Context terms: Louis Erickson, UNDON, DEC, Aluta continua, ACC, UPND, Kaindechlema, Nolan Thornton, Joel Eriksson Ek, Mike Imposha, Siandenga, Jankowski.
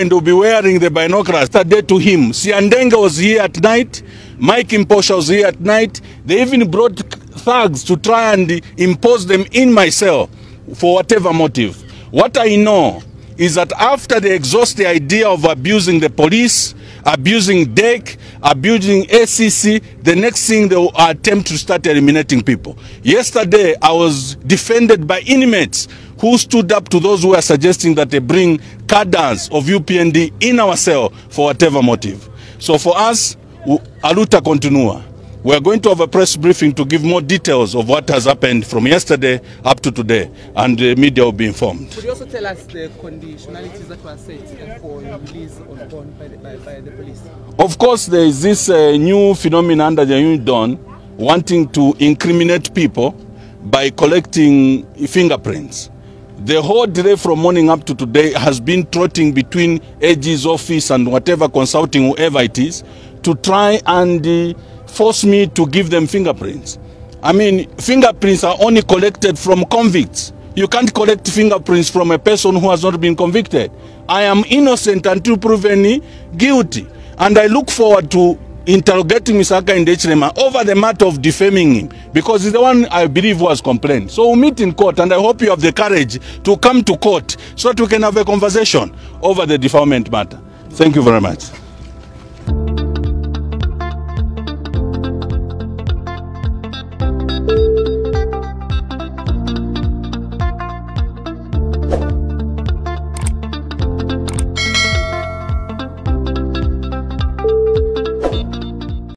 and will be wearing the binoculars that to him. Siandenga was here at night. Mike Imposha was here at night. They even brought thugs to try and impose them in my cell for whatever motive. What I know is that after they exhaust the idea of abusing the police, abusing DEC, abusing ACC, the next thing they will attempt to start eliminating people. Yesterday, I was defended by inmates who stood up to those who are suggesting that they bring cadres of UPND in our cell for whatever motive. So for us, Aluta continua. We are going to have a press briefing to give more details of what has happened from yesterday up to today, and the media will be informed. Could you also tell us the conditionalities that were set for release of bond by the police? Of course, there is this new phenomenon under the UNDON wanting to incriminate people by collecting fingerprints. The whole delay from morning up to today has been trotting between AG's office and whatever consulting, whoever it is, to try and force me to give them fingerprints. I mean, fingerprints are only collected from convicts. You can't collect fingerprints from a person who has not been convicted. I am innocent until proven guilty. And I look forward to interrogating Mr. Kaindechlema over the matter of defaming him, because he's the one I believe was complained. So we'll meet in court, and I hope you have the courage to come to court so that we can have a conversation over the defilement matter. Thank you very much.